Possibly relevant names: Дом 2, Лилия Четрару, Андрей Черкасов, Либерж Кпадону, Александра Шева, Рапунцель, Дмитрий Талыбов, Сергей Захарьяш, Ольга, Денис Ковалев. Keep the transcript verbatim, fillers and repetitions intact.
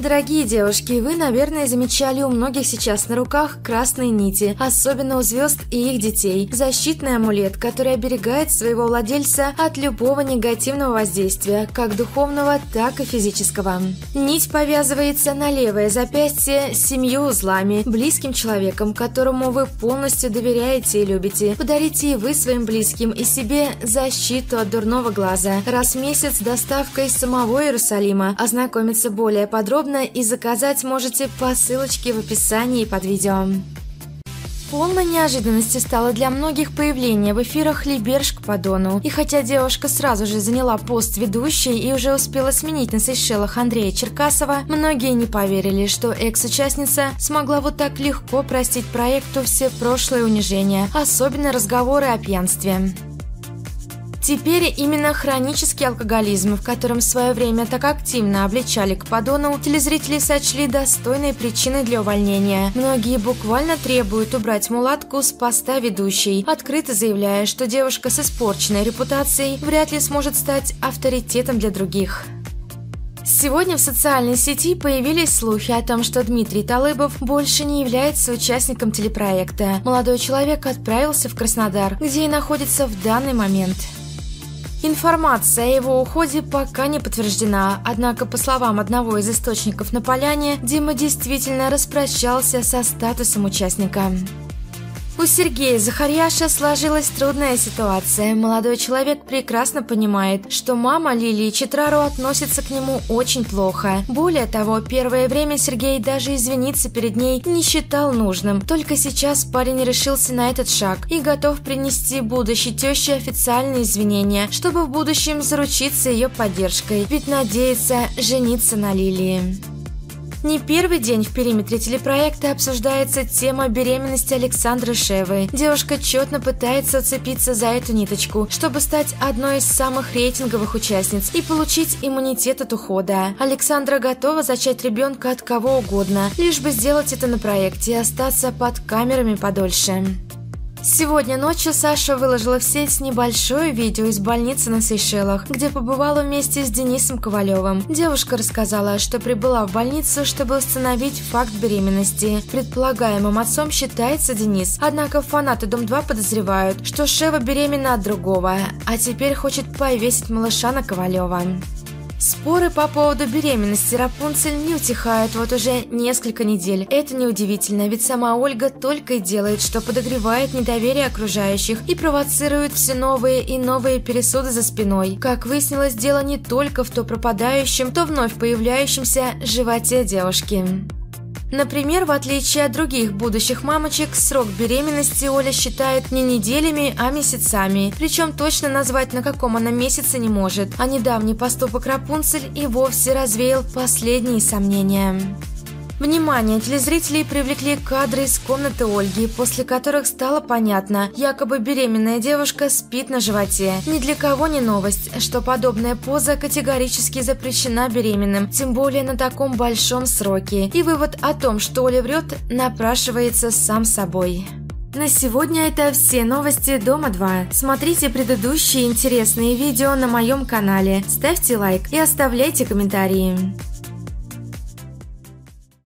Дорогие девушки, вы, наверное, замечали у многих сейчас на руках красные нити, особенно у звезд и их детей. Защитный амулет, который оберегает своего владельца от любого негативного воздействия, как духовного, так и физического. Нить повязывается на левое запястье семью узлами, близким человеком, которому вы полностью доверяете и любите. Подарите и вы своим близким и себе защиту от дурного глаза. Раз в месяц доставка из самого Иерусалима. Ознакомиться более подробно и заказать можете по ссылочке в описании под видео. Полной неожиданностью стало для многих появление в эфирах Либерж Кпадону. И хотя девушка сразу же заняла пост ведущей и уже успела сменить на Сейшелах Андрея Черкасова, многие не поверили, что экс-участница смогла вот так легко простить проекту все прошлые унижения, особенно разговоры о пьянстве. Теперь именно хронический алкоголизм, в котором в свое время так активно обличали Кпадону, телезрители сочли достойной причиной для увольнения. Многие буквально требуют убрать мулатку с поста ведущей, открыто заявляя, что девушка с испорченной репутацией вряд ли сможет стать авторитетом для других. Сегодня в социальной сети появились слухи о том, что Дмитрий Талыбов больше не является участником телепроекта. Молодой человек отправился в Краснодар, где и находится в данный момент. Информация о его уходе пока не подтверждена, однако, по словам одного из источников на Поляне, Дима действительно распрощался со статусом участника. У Сергея Захарьяша сложилась трудная ситуация. Молодой человек прекрасно понимает, что мама Лилии Четрару относится к нему очень плохо. Более того, первое время Сергей даже извиниться перед ней не считал нужным. Только сейчас парень решился на этот шаг и готов принести будущей теще официальные извинения, чтобы в будущем заручиться ее поддержкой, ведь надеется жениться на Лилии. Не первый день в периметре телепроекта обсуждается тема беременности Александры Шевы. Девушка тщетно пытается уцепиться за эту ниточку, чтобы стать одной из самых рейтинговых участниц и получить иммунитет от ухода. Александра готова зачать ребенка от кого угодно, лишь бы сделать это на проекте и остаться под камерами подольше. Сегодня ночью Саша выложила в сеть небольшое видео из больницы на Сейшелах, где побывала вместе с Денисом Ковалевым. Девушка рассказала, что прибыла в больницу, чтобы установить факт беременности. Предполагаемым отцом считается Денис, однако фанаты Дом два подозревают, что Шева беременна от другого, а теперь хочет повесить малыша на Ковалева. Споры по поводу беременности Рапунцель не утихают вот уже несколько недель. Это неудивительно, ведь сама Ольга только и делает, что подогревает недоверие окружающих и провоцирует все новые и новые пересуды за спиной. Как выяснилось, дело не только в то пропадающем, то вновь появляющемся животе девушки. Например, в отличие от других будущих мамочек, срок беременности Оля считает не неделями, а месяцами. Причем точно назвать, на каком она месяце, не может. А недавний поступок Рапунцель и вовсе развеял последние сомнения. Внимание телезрителей привлекли кадры из комнаты Ольги, после которых стало понятно, якобы беременная девушка спит на животе. Ни для кого не новость, что подобная поза категорически запрещена беременным, тем более на таком большом сроке. И вывод о том, что Оля врет, напрашивается сам собой. На сегодня это все новости Дома два. Смотрите предыдущие интересные видео на моем канале, ставьте лайк и оставляйте комментарии.